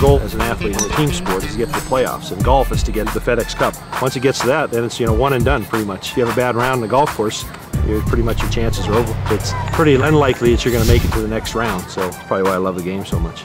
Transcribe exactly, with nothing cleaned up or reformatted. goal as an athlete in a team sport is to get to the playoffs, and golf is to get the FedEx Cup. Once it gets to that, then it's, you know, one and done pretty much. If you have a bad round in the golf course, you're pretty much your chances are over. It's pretty unlikely that you're going to make it to the next round, so that's probably why I love the game so much.